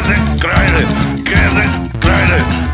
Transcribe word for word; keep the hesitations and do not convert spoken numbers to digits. Käse, Kreide, Käse, Kreide.